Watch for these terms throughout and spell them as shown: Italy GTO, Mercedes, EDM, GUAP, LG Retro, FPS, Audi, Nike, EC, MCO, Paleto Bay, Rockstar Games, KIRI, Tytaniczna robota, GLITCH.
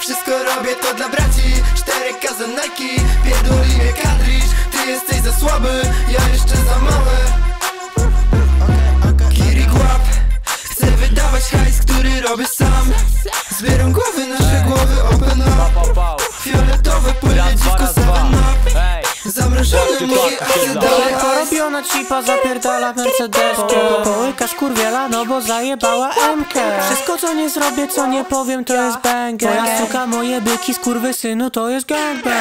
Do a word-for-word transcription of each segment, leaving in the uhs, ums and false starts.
wszystko robię to dla braci. Cztery ka za Nike, pierdoli mnie kadrisz. Ty jesteś za słaby, ja jeszcze za mały. Kiri Guap, chcę wydawać hajs, który robię sam. Zbieram głowy, nasze głowy open up. Fioletowe płynie dziwko seven up. Zamrożony mój dalej. Porobiona cipa zapierdala mercedeskę. Połykasz kurwiela, no bo zajebała M K. Wszystko co nie zrobię, co nie powiem, to jest banger. Moja suka, moje byki, skurwysynu, to jest gangbang.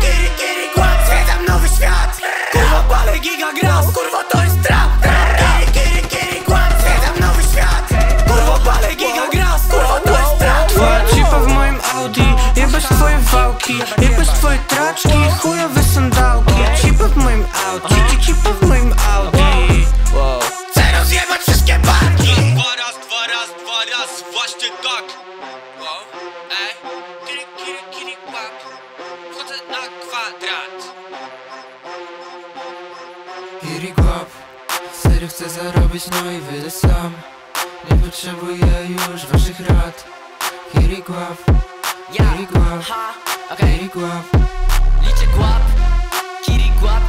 Kiri, kiri, guap, zwiedzam nowy świat. Kurwa palę giga gram, kurwa to jest trap. Kiri, kiri, kiri, guap, zwiedzam nowy świat. Kurwa palę giga gram, kurwa to jest trap. Twoja cipa w moim Audi, jebać twoje wałki, jebać twoje traczki, chujowe sandałki. Cipa w moim Audi, cipa w moim Audi. Chcę rozjebać wszystkie barki. Dwa raz, dwa raz, dwa raz, właśnie tak. Ej, kiri, kiri, kiri, guap, wchodzę na kwadrat. Kiri, guap, serio chcę zarobić, no i wyjdę sam. Nie potrzebuję już waszych rad. Kiri, guap, kiri, guap, kiri, guap. Liczę guap, kiri, guap.